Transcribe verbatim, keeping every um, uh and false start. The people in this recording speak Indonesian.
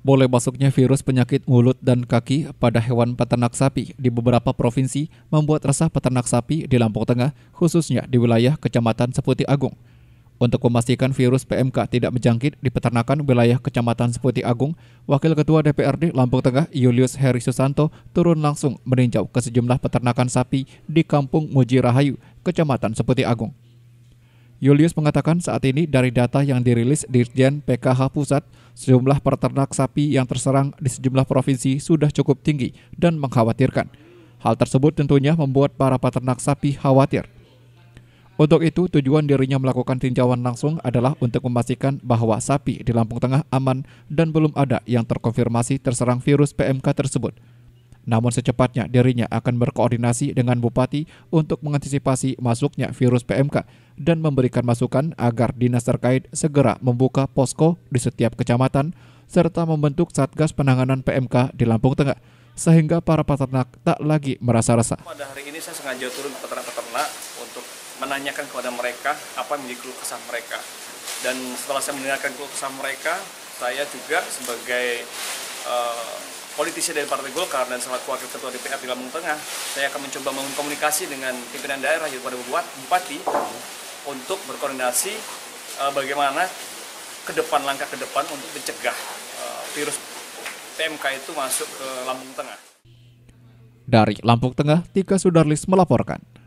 boleh masuknya virus penyakit mulut dan kaki pada hewan peternak sapi di beberapa provinsi membuat resah peternak sapi di Lampung Tengah, khususnya di wilayah Kecamatan Seputih Agung. Untuk memastikan virus P M K tidak menjangkit di peternakan wilayah Kecamatan Seputih Agung, Wakil Ketua D P R D Lampung Tengah Julius Heri Susanto turun langsung meninjau ke sejumlah peternakan sapi di Kampung Mujirahayu, Kecamatan Seputih Agung. Julius mengatakan saat ini dari data yang dirilis Dirjen P K H Pusat, sejumlah peternak sapi yang terserang di sejumlah provinsi sudah cukup tinggi dan mengkhawatirkan. Hal tersebut tentunya membuat para peternak sapi khawatir. Untuk itu, tujuan dirinya melakukan tinjauan langsung adalah untuk memastikan bahwa sapi di Lampung Tengah aman dan belum ada yang terkonfirmasi terserang virus P M K tersebut. Namun secepatnya dirinya akan berkoordinasi dengan Bupati untuk mengantisipasi masuknya virus P M K dan memberikan masukan agar dinas terkait segera membuka posko di setiap kecamatan serta membentuk Satgas Penanganan P M K di Lampung Tengah sehingga para peternak tak lagi merasa resah. Pada hari ini saya sengaja turun ke peternak-peternak untuk menanyakan kepada mereka apa yang menjadi keluh kesah mereka. Dan setelah saya mendengarkan keluh kesah mereka, saya juga sebagai uh, politisi dari Partai Golkar dan selaku Wakil Ketua D P R di Lampung Tengah, saya akan mencoba mengkomunikasi dengan pimpinan daerah yaitu pada Bupati untuk berkoordinasi bagaimana ke depan, langkah ke depan untuk mencegah virus P M K itu masuk ke Lampung Tengah. Dari Lampung Tengah, Tiga Sudarlis melaporkan.